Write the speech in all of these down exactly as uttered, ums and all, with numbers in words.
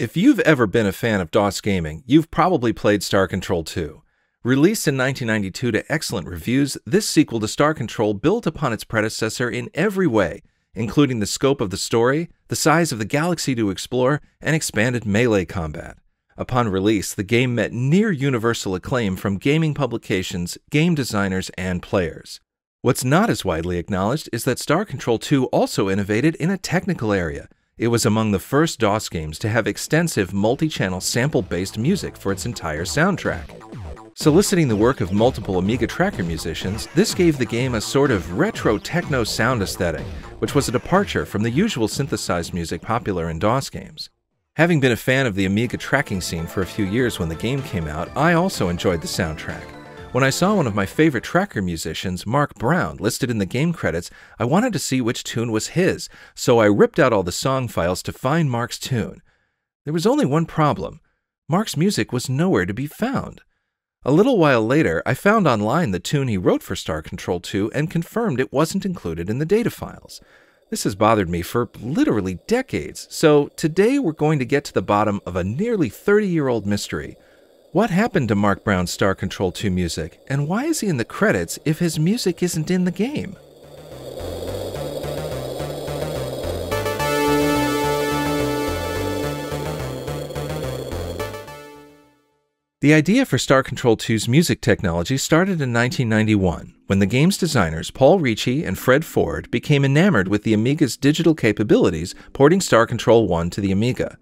If you've ever been a fan of DOS gaming, you've probably played Star Control two. Released in nineteen ninety-two to excellent reviews, this sequel to Star Control built upon its predecessor in every way, including the scope of the story, the size of the galaxy to explore, and expanded melee combat. Upon release, the game met near-universal acclaim from gaming publications, game designers, and players. What's not as widely acknowledged is that Star Control two also innovated in a technical area. It was among the first DOS games to have extensive multi-channel sample-based music for its entire soundtrack. Soliciting the work of multiple Amiga Tracker musicians, this gave the game a sort of retro techno sound aesthetic, which was a departure from the usual synthesized music popular in DOS games. Having been a fan of the Amiga tracking scene for a few years when the game came out, I also enjoyed the soundtrack. When I saw one of my favorite tracker musicians, Mark Brown, listed in the game credits, I wanted to see which tune was his, so I ripped out all the song files to find Mark's tune. There was only one problem. Mark's music was nowhere to be found. A little while later, I found online the tune he wrote for Star Control two and confirmed it wasn't included in the data files. This has bothered me for literally decades, so today we're going to get to the bottom of a nearly thirty-year-old mystery. What happened to Mark Brown's Star Control two music, and why is he in the credits if his music isn't in the game? The idea for Star Control two's music technology started in nineteen ninety-one, when the game's designers Paul Reiche and Fred Ford became enamored with the Amiga's digital capabilities, porting Star Control one to the Amiga.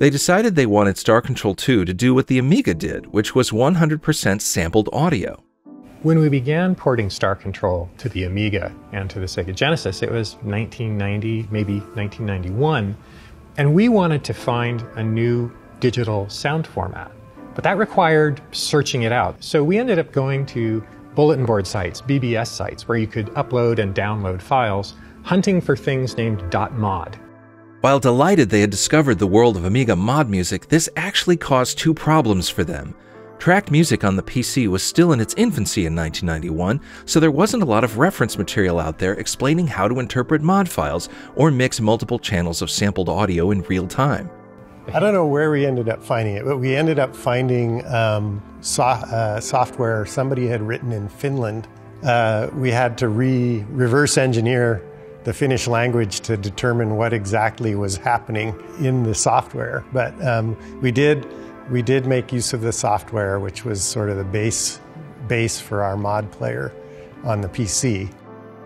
They decided they wanted Star Control two to do what the Amiga did, which was one hundred percent sampled audio. When we began porting Star Control to the Amiga and to the Sega Genesis, it was nineteen ninety, maybe nineteen ninety-one, and we wanted to find a new digital sound format. But that required searching it out. So we ended up going to bulletin board sites, B B S sites, where you could upload and download files, hunting for things named .mod. While delighted they had discovered the world of Amiga mod music, this actually caused two problems for them. Tracked music on the P C was still in its infancy in nineteen ninety-one, so there wasn't a lot of reference material out there explaining how to interpret mod files or mix multiple channels of sampled audio in real time. I don't know where we ended up finding it, but we ended up finding um, so uh, software somebody had written in Finland. Uh, we had to re reverse engineer the Finnish language to determine what exactly was happening in the software. But um, we did we did make use of the software, which was sort of the base base for our mod player on the P C.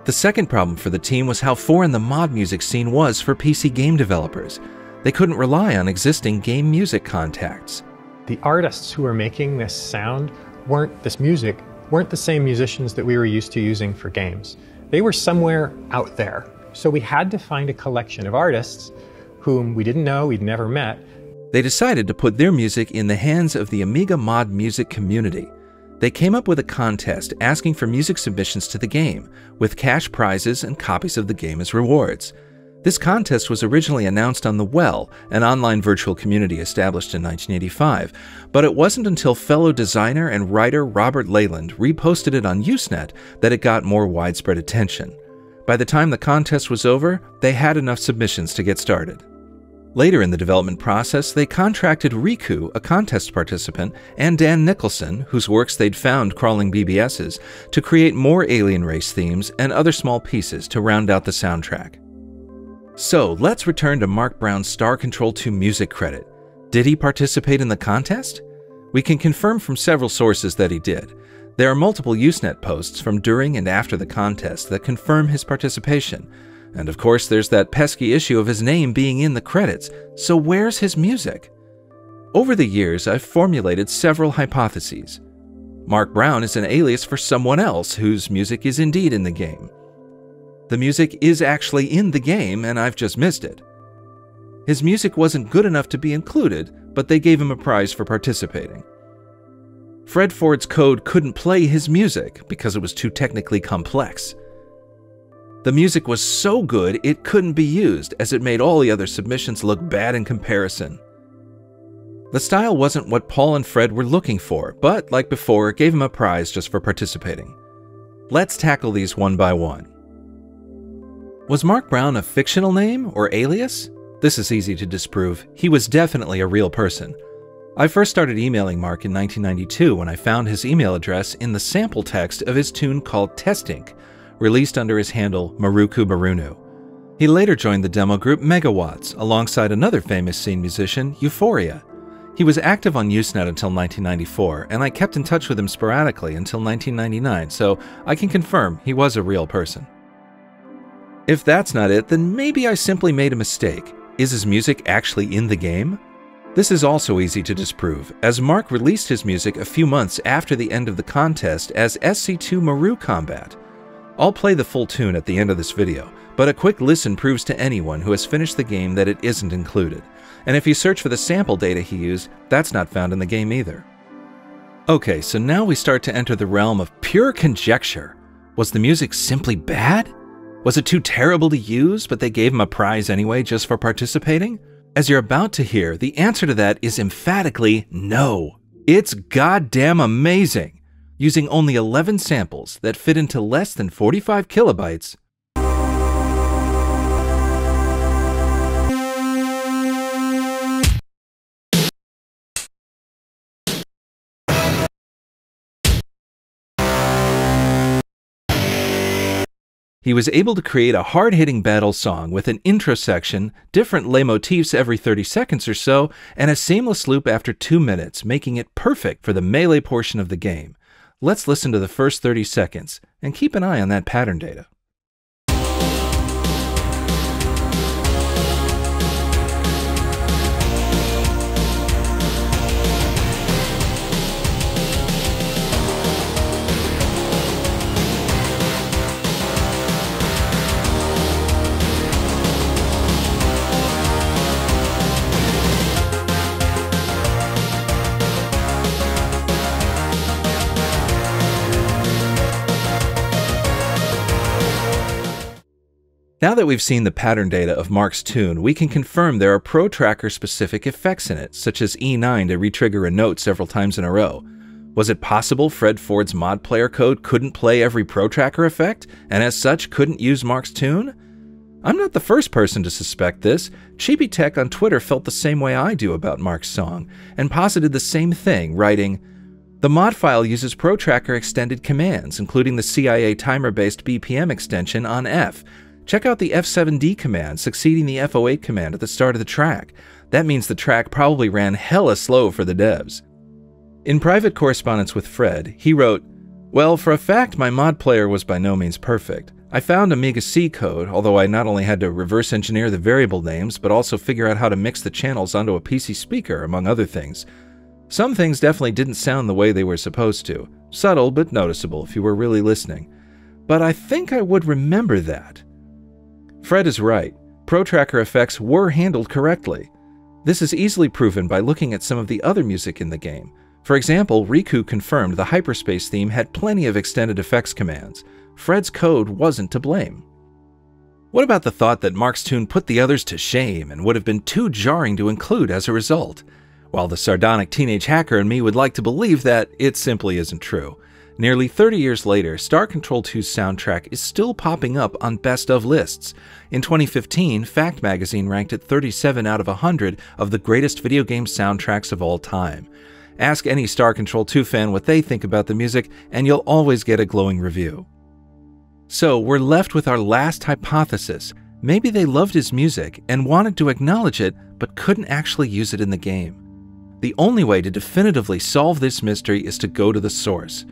The second problem for the team was how foreign the mod music scene was for P C game developers. They couldn't rely on existing game music contacts. The artists who were making this sound weren't this music weren't the same musicians that we were used to using for games. They were somewhere out there. So we had to find a collection of artists whom we didn't know, we'd never met. They decided to put their music in the hands of the Amiga mod music community. They came up with a contest asking for music submissions to the game, with cash prizes and copies of the game as rewards. This contest was originally announced on The Well, an online virtual community established in nineteen eighty-five, but it wasn't until fellow designer and writer Robert Leyland reposted it on Usenet that it got more widespread attention. By the time the contest was over, they had enough submissions to get started. Later in the development process, they contracted Riku, a contest participant, and Dan Nicholson, whose works they'd found crawling B B Ses, to create more alien race themes and other small pieces to round out the soundtrack. So let's return to Mark Brown's Star Control two music credit. Did he participate in the contest? We can confirm from several sources that he did. There are multiple Usenet posts from during and after the contest that confirm his participation. And of course, there's that pesky issue of his name being in the credits. So where's his music? Over the years, I've formulated several hypotheses. Mark Brown is an alias for someone else whose music is indeed in the game. The music is actually in the game, and I've just missed it. His music wasn't good enough to be included, but they gave him a prize for participating. Fred Ford's code couldn't play his music because it was too technically complex. The music was so good it couldn't be used, as it made all the other submissions look bad in comparison. The style wasn't what Paul and Fred were looking for, but, like before, gave him a prize just for participating. Let's tackle these one by one. Was Mark Brown a fictional name or alias? This is easy to disprove. He was definitely a real person. I first started emailing Mark in nineteen ninety-two when I found his email address in the sample text of his tune called Testink, released under his handle Maruku Marunu. He later joined the demo group Megawatts alongside another famous scene musician, Euphoria. He was active on Usenet until nineteen ninety-four, and I kept in touch with him sporadically until nineteen ninety-nine, so I can confirm he was a real person. If that's not it, then maybe I simply made a mistake. Is his music actually in the game? This is also easy to disprove, as Mark released his music a few months after the end of the contest as S C two Maru Combat. I'll play the full tune at the end of this video, but a quick listen proves to anyone who has finished the game that it isn't included, and if you search for the sample data he used, that's not found in the game either. Okay, so now we start to enter the realm of pure conjecture. Was the music simply bad? Was it too terrible to use, but they gave him a prize anyway just for participating? As you're about to hear, the answer to that is emphatically no. It's goddamn amazing. Using only eleven samples that fit into less than forty-five kilobytes, he was able to create a hard-hitting battle song with an intro section, different leitmotifs every thirty seconds or so, and a seamless loop after two minutes, making it perfect for the melee portion of the game. Let's listen to the first thirty seconds, and keep an eye on that pattern data. Now that we've seen the pattern data of Mark's tune, we can confirm there are ProTracker specific effects in it, such as E nine to retrigger a note several times in a row. Was it possible Fred Ford's mod player code couldn't play every ProTracker effect, and as such couldn't use Mark's tune? I'm not the first person to suspect this. Chibitech on Twitter felt the same way I do about Mark's song, and posited the same thing, writing, "The mod file uses ProTracker extended commands, including the C I A timer-based B P M extension on F. Check out the F seven D command succeeding the F oh eight command at the start of the track. That means the track probably ran hella slow for the devs." In private correspondence with Fred, he wrote, "Well, for a fact, my mod player was by no means perfect. I found Amiga C code, although I not only had to reverse engineer the variable names, but also figure out how to mix the channels onto a P C speaker, among other things. Some things definitely didn't sound the way they were supposed to. Subtle, but noticeable if you were really listening. But I think I would remember that." Fred is right. ProTracker effects were handled correctly. This is easily proven by looking at some of the other music in the game. For example, Riku confirmed the hyperspace theme had plenty of extended effects commands. Fred's code wasn't to blame. What about the thought that Mark's tune put the others to shame and would have been too jarring to include as a result? While the sardonic teenage hacker in me would like to believe that, it simply isn't true. Nearly thirty years later, Star Control two's soundtrack is still popping up on best of lists. In twenty fifteen, Fact Magazine ranked it thirty-seven out of one hundred of the greatest video game soundtracks of all time. Ask any Star Control two fan what they think about the music, and you'll always get a glowing review. So we're left with our last hypothesis. Maybe they loved his music and wanted to acknowledge it, but couldn't actually use it in the game. The only way to definitively solve this mystery is to go to the source.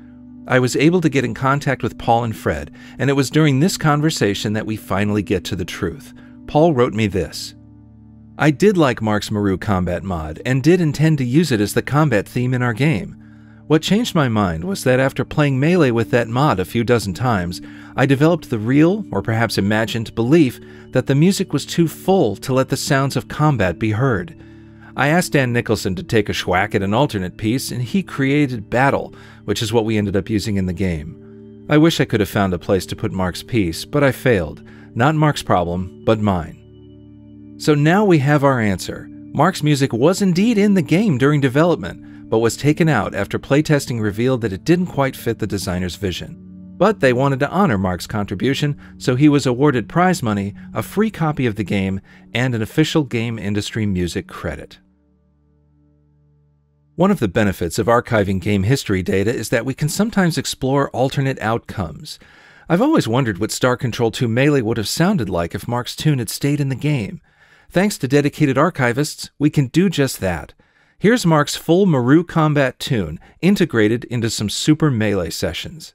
I was able to get in contact with Paul and Fred, and it was during this conversation that we finally get to the truth. Paul wrote me this. "I did like Mark's Maru Combat mod, and did intend to use it as the combat theme in our game. What changed my mind was that after playing Melee with that mod a few dozen times, I developed the real, or perhaps imagined, belief that the music was too full to let the sounds of combat be heard. I asked Dan Nicholson to take a schwack at an alternate piece, and he created Battle, which is what we ended up using in the game. I wish I could have found a place to put Mark's piece, but I failed. Not Mark's problem, but mine." So now we have our answer. Mark's music was indeed in the game during development, but was taken out after playtesting revealed that it didn't quite fit the designer's vision. But they wanted to honor Mark's contribution, so he was awarded prize money, a free copy of the game, and an official game industry music credit. One of the benefits of archiving game history data is that we can sometimes explore alternate outcomes. I've always wondered what Star Control two Melee would have sounded like if Mark's tune had stayed in the game. Thanks to dedicated archivists, we can do just that. Here's Mark's full Maru Combat tune, integrated into some Super Melee sessions.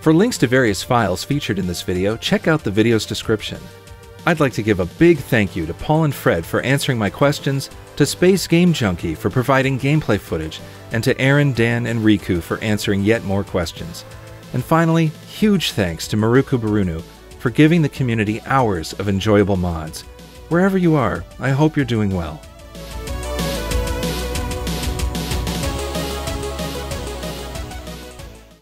For links to various files featured in this video, check out the video's description. I'd like to give a big thank you to Paul and Fred for answering my questions, to Space Game Junkie for providing gameplay footage, and to Aaron, Dan, and Riku for answering yet more questions. And finally, huge thanks to Maruku Marunu for giving the community hours of enjoyable mods. Wherever you are, I hope you're doing well.